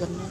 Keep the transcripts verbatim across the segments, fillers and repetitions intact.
chuẩn luôn.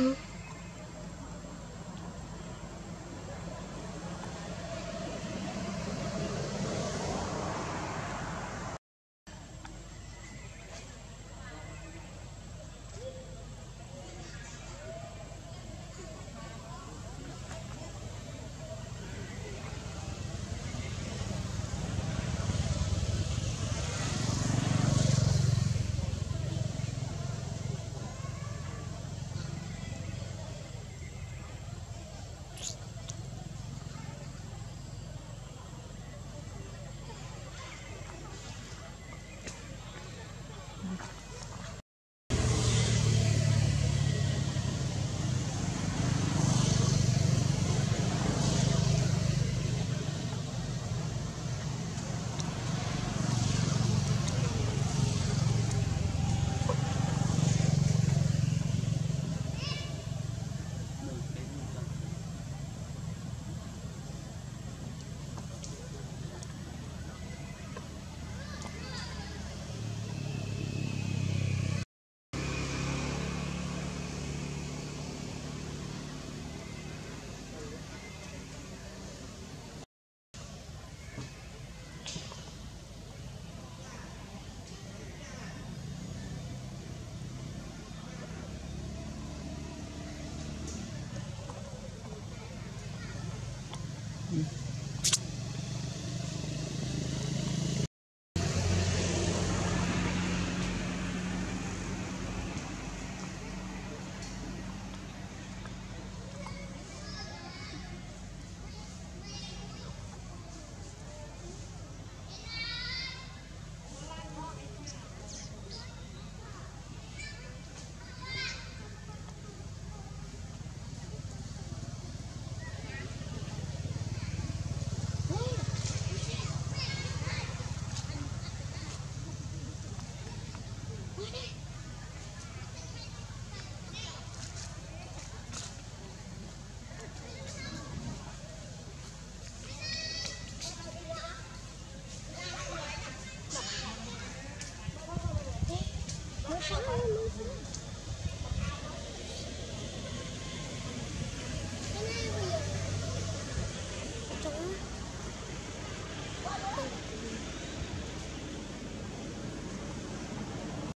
Mm-hmm.